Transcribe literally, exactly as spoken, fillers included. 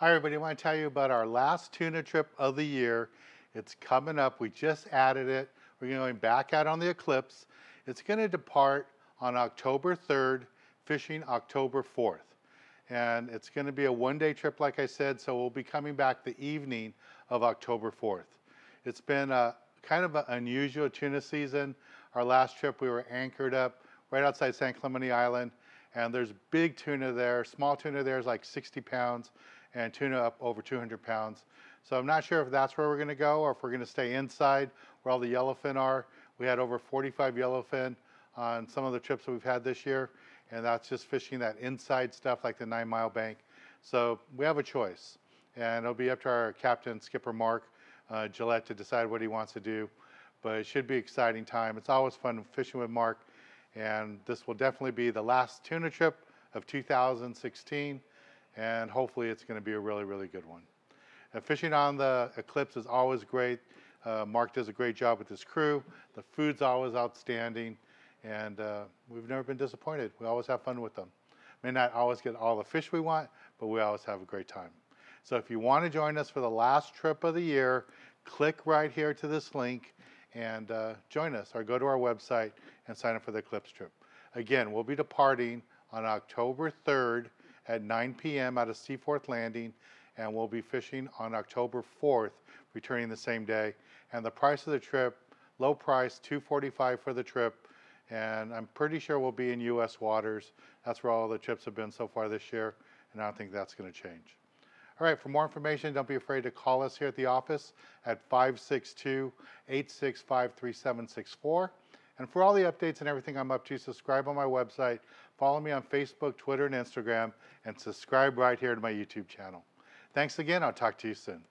Hi everybody, I want to tell you about our last tuna trip of the year. It's coming up, we just added it. We're going back out on the Eclipse. It's going to depart on October third, fishing October fourth. And it's going to be a one day trip like I said, so we'll be coming back the evening of October fourth. It's been a kind of an unusual tuna season. Our last trip we were anchored up right outside San Clemente Island, and there's big tuna there. Small tuna there is like sixty pounds. And tuna up over two hundred pounds. So I'm not sure if that's where we're gonna go or if we're gonna stay inside where all the yellowfin are. We had over forty-five yellowfin on some of the trips that we've had this year, and that's just fishing that inside stuff like the nine mile bank. So we have a choice, and it'll be up to our captain, Skipper Mark uh, Gillette, to decide what he wants to do, but it should be an exciting time. It's always fun fishing with Mark, and this will definitely be the last tuna trip of two thousand sixteen. And hopefully it's going to be a really, really good one. And fishing on the Eclipse is always great. Uh, Mark does a great job with his crew. The food's always outstanding, and uh, we've never been disappointed. We always have fun with them. May not always get all the fish we want, but we always have a great time. So if you want to join us for the last trip of the year, click right here to this link and uh, join us, or go to our website and sign up for the Eclipse trip. Again, we'll be departing on October third, at nine p m out of Seaforth Landing, and we'll be fishing on October fourth, returning the same day. And the price of the trip, low price, two forty-five for the trip, and I'm pretty sure we'll be in U S waters. That's where all the trips have been so far this year, and I don't think that's going to change. All right, for more information, don't be afraid to call us here at the office at five six two, eight six five, three seven six four. And for all the updates and everything I'm up to, subscribe on my website, follow me on Facebook, Twitter, and Instagram, and subscribe right here to my YouTube channel. Thanks again. I'll talk to you soon.